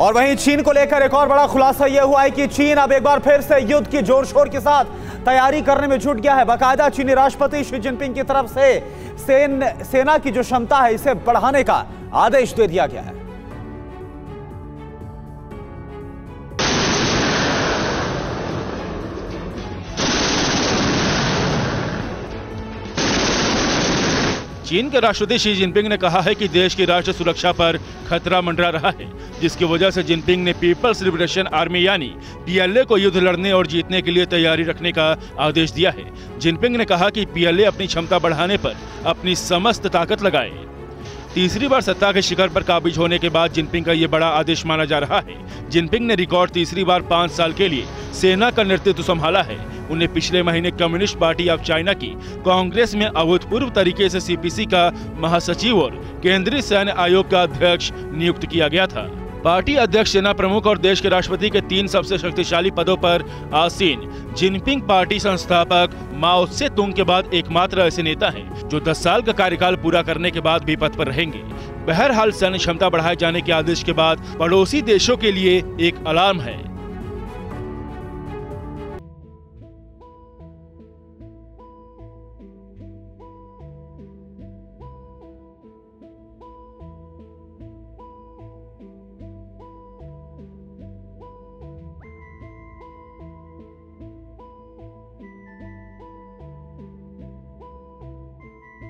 और वहीं चीन को लेकर एक और बड़ा खुलासा यह हुआ है कि चीन अब एक बार फिर से युद्ध की जोर शोर के साथ तैयारी करने में जुट गया है। बाकायदा चीनी राष्ट्रपति शी जिनपिंग की तरफ से सेना की जो क्षमता है इसे बढ़ाने का आदेश दे दिया गया है। चीन के राष्ट्रपति शी जिनपिंग ने कहा है कि देश की राष्ट्रीय सुरक्षा पर खतरा मंडरा रहा है, जिसकी वजह से जिनपिंग ने पीपल्स लिबरेशन आर्मी यानी पीएलए को युद्ध लड़ने और जीतने के लिए तैयारी रखने का आदेश दिया है। जिनपिंग ने कहा कि पीएलए अपनी क्षमता बढ़ाने पर अपनी समस्त ताकत लगाए। तीसरी बार सत्ता के शिखर पर काबिज होने के बाद जिनपिंग का ये बड़ा आदेश माना जा रहा है। जिनपिंग ने रिकॉर्ड तीसरी बार 5 साल के लिए सेना का नेतृत्व संभाला है। उन्हें पिछले महीने कम्युनिस्ट पार्टी ऑफ चाइना की कांग्रेस में अभूतपूर्व तरीके से सीपीसी का महासचिव और केंद्रीय सैन्य आयोग का अध्यक्ष नियुक्त किया गया था। पार्टी अध्यक्ष, सेना प्रमुख और देश के राष्ट्रपति के 3 सबसे शक्तिशाली पदों पर आसीन जिनपिंग पार्टी संस्थापक माओ से तुंग के बाद एकमात्र ऐसे नेता हैं जो 10 साल का कार्यकाल पूरा करने के बाद भी पद पर रहेंगे। बहरहाल, सैन्य क्षमता बढ़ाए जाने के आदेश के बाद पड़ोसी देशों के लिए एक अलार्म है।